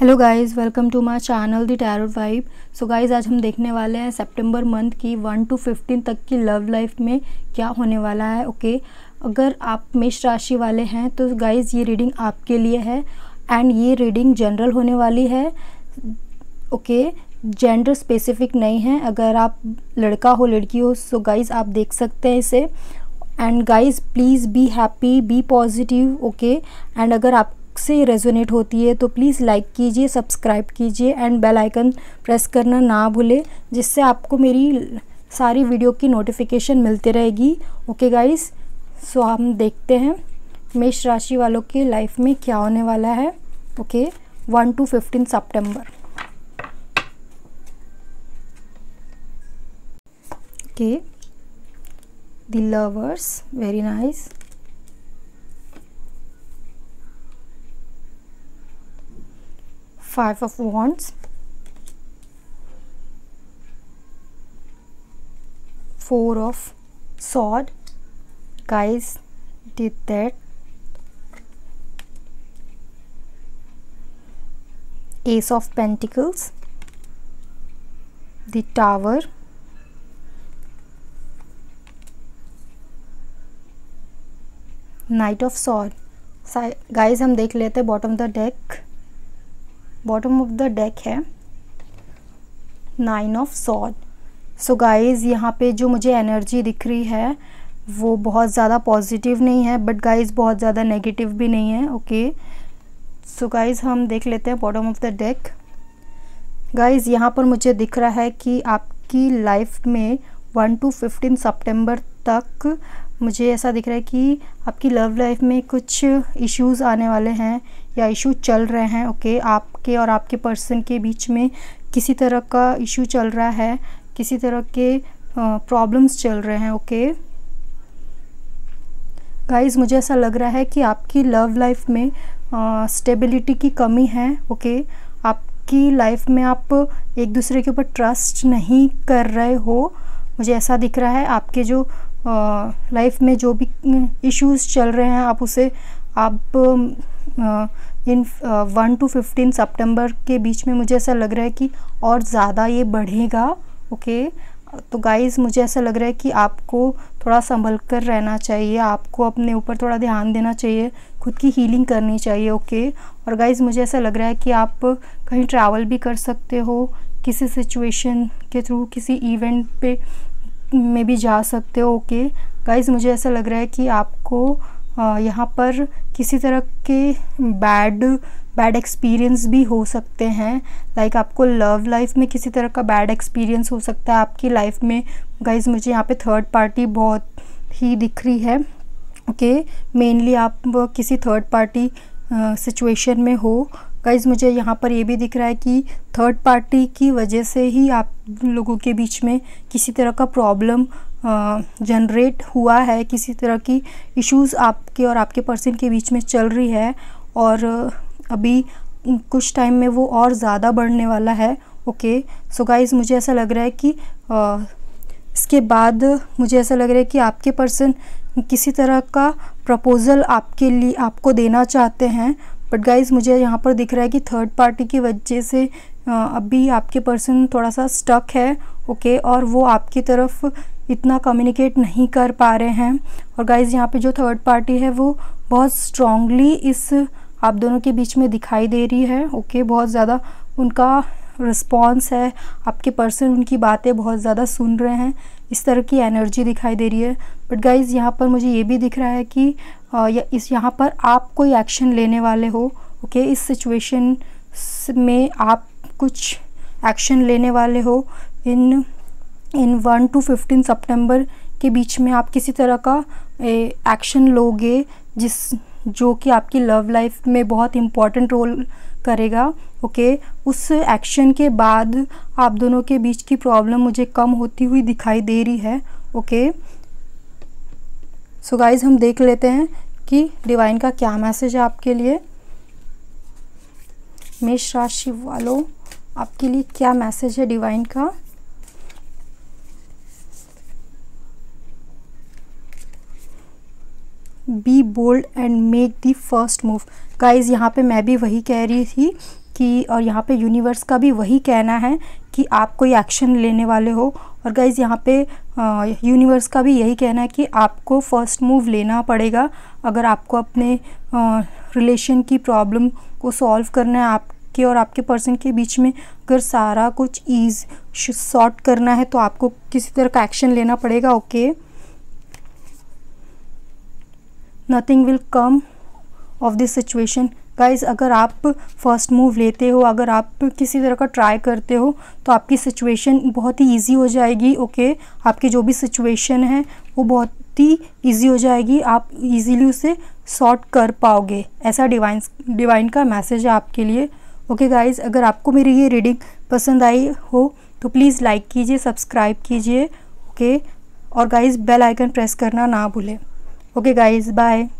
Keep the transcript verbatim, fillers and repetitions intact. Hello guys, welcome to my channel the tarot vibe. So guys, आज हम देखने वाले हैं सितंबर मंथ की वन टू फिफ्टीन तक की लव लाइफ में क्या होने वाला है। Okay okay? अगर आप मेष राशि वाले हैं तो गाइज़ ये रीडिंग आपके लिए है एंड ये रीडिंग जनरल होने वाली है। Okay okay? जेंडर स्पेसिफिक नहीं है। अगर आप लड़का हो लड़की हो सो गाइज़ आप देख सकते हैं इसे। And guys please be happy, be positive. Okay and अगर आप से रेजोनेट होती है तो प्लीज़ लाइक कीजिए, सब्सक्राइब कीजिए एंड बेल आइकन प्रेस करना ना भूलें, जिससे आपको मेरी सारी वीडियो की नोटिफिकेशन मिलती रहेगी। ओके गाइस, सो हम देखते हैं मेष राशि वालों के लाइफ में क्या होने वाला है। ओके, वन टू फिफ्टीन सितंबर। Okay, the lovers, very nice. Five of Wands, Four of Swords, guys did that. Ace of Pentacles, the Tower, Knight of Swords. Guys, हम देख लेते हैं bottom the deck. Bottom of the deck है nine of sword. So guys यहाँ पे जो मुझे energy दिख रही है वो बहुत ज़्यादा पॉजिटिव नहीं है, बट गाइज़ बहुत ज़्यादा नेगेटिव भी नहीं है। ओके सो गाइज़ हम देख लेते हैं bottom of the deck. Guys यहाँ पर मुझे दिख रहा है कि आपकी लाइफ में वन टू फिफ्टीन सितंबर तक मुझे ऐसा दिख रहा है कि आपकी लव लाइफ में कुछ इश्यूज़ आने वाले हैं या इशू चल रहे हैं। Okay okay? आपके और आपके पर्सन के बीच में किसी तरह का इशू चल रहा है, किसी तरह के प्रॉब्लम्स चल रहे हैं। Okay okay? गाइज़ मुझे ऐसा लग रहा है कि आपकी लव लाइफ में स्टेबिलिटी की कमी है। Okay okay? आपकी लाइफ में आप एक दूसरे के ऊपर ट्रस्ट नहीं कर रहे हो, मुझे ऐसा दिख रहा है। आपके जो लाइफ uh, में जो भी इश्यूज़ चल रहे हैं आप उसे आप uh, इन वन टू फिफ्टीन सितंबर के बीच में मुझे ऐसा लग रहा है कि और ज़्यादा ये बढ़ेगा। Okay okay? तो गाइज़ मुझे ऐसा लग रहा है कि आपको थोड़ा संभल कर रहना चाहिए, आपको अपने ऊपर थोड़ा ध्यान देना चाहिए, खुद की हीलिंग करनी चाहिए। Okay okay? और गाइज़ मुझे ऐसा लग रहा है कि आप कहीं ट्रैवल भी कर सकते हो, किसी सिचुएशन के थ्रू किसी इवेंट पे में भी जा सकते हो। ओके गाइज़ मुझे ऐसा लग रहा है कि आपको यहाँ पर किसी तरह के बैड बैड एक्सपीरियंस भी हो सकते हैं। लाइक like आपको लव लाइफ में किसी तरह का बैड एक्सपीरियंस हो सकता है आपकी लाइफ में। गाइज़ मुझे यहाँ पे थर्ड पार्टी बहुत ही दिख रही है। Okay okay? मेनली आप किसी थर्ड पार्टी सिचुएशन में हो। गाइज़ मुझे यहाँ पर ये भी दिख रहा है कि थर्ड पार्टी की वजह से ही आप लोगों के बीच में किसी तरह का प्रॉब्लम जनरेट हुआ है, किसी तरह की इश्यूज़ आपके और आपके पर्सन के बीच में चल रही है और अभी कुछ टाइम में वो और ज़्यादा बढ़ने वाला है। ओके सो गाइज़ मुझे ऐसा लग रहा है कि आ, इसके बाद मुझे ऐसा लग रहा है कि आपके पर्सन किसी तरह का प्रपोज़ल आपके लिए आपको देना चाहते हैं, बट गाइज़ मुझे यहाँ पर दिख रहा है कि थर्ड पार्टी की वजह से अभी आपके पर्सन थोड़ा सा स्टक है। ओके और वो आपकी तरफ इतना कम्युनिकेट नहीं कर पा रहे हैं। और गाइज़ यहाँ पे जो थर्ड पार्टी है वो बहुत स्ट्रांगली इस आप दोनों के बीच में दिखाई दे रही है। ओके बहुत ज़्यादा उनका रिस्पॉन्स है, आपके पर्सन उनकी बातें बहुत ज़्यादा सुन रहे हैं, इस तरह की एनर्जी दिखाई दे रही है। बट गाइज़ यहाँ पर मुझे ये भी दिख रहा है कि आ, या, इस यहाँ पर आप कोई एक्शन लेने वाले हो। ओके इस सिचुएशन में आप कुछ एक्शन लेने वाले हो। इन इन वन टू फिफ्टीन सितंबर के बीच में आप किसी तरह का एक्शन लोगे जिस जो कि आपकी लव लाइफ में बहुत इम्पॉर्टेंट रोल करेगा। ओके उस एक्शन के बाद आप दोनों के बीच की प्रॉब्लम मुझे कम होती हुई दिखाई दे रही है। ओके सो गाइज़ हम देख लेते हैं कि डिवाइन का क्या मैसेज है आपके लिए। मेष राशि वालों, आपके लिए क्या मैसेज है डिवाइन का। Be bold and make the first move. Guys यहाँ पे मैं भी वही कह रही थी कि और यहाँ पे यूनिवर्स का भी वही कहना है कि आप कोई एक्शन लेने वाले हो। और गाइज़ यहाँ पे यूनिवर्स का भी यही कहना है कि आपको फर्स्ट मूव लेना पड़ेगा अगर आपको अपने रिलेशन की प्रॉब्लम को सॉल्व करना है। आपके और आपके पर्सन के बीच में अगर सारा कुछ ईज सॉर्ट करना है तो आपको किसी तरह का एक्शन लेना पड़ेगा। Okay, nothing will come of this situation. Guys अगर आप फर्स्ट मूव लेते हो, अगर आप किसी तरह का ट्राई करते हो तो आपकी सिचुएशन बहुत ही इजी हो जाएगी। Okay okay? आपकी जो भी सिचुएशन है वो बहुत ही इजी हो जाएगी, आप इजीली उसे सॉर्ट कर पाओगे। ऐसा डिवाइन डिवाइन का मैसेज है आपके लिए। ओके okay गाइज़, अगर आपको मेरी ये रीडिंग पसंद आई हो तो प्लीज़ लाइक कीजिए, सब्सक्राइब कीजिए। Okay okay? और गाइज़ बेल आइकन प्रेस करना ना भूलें। Okay guys, bye.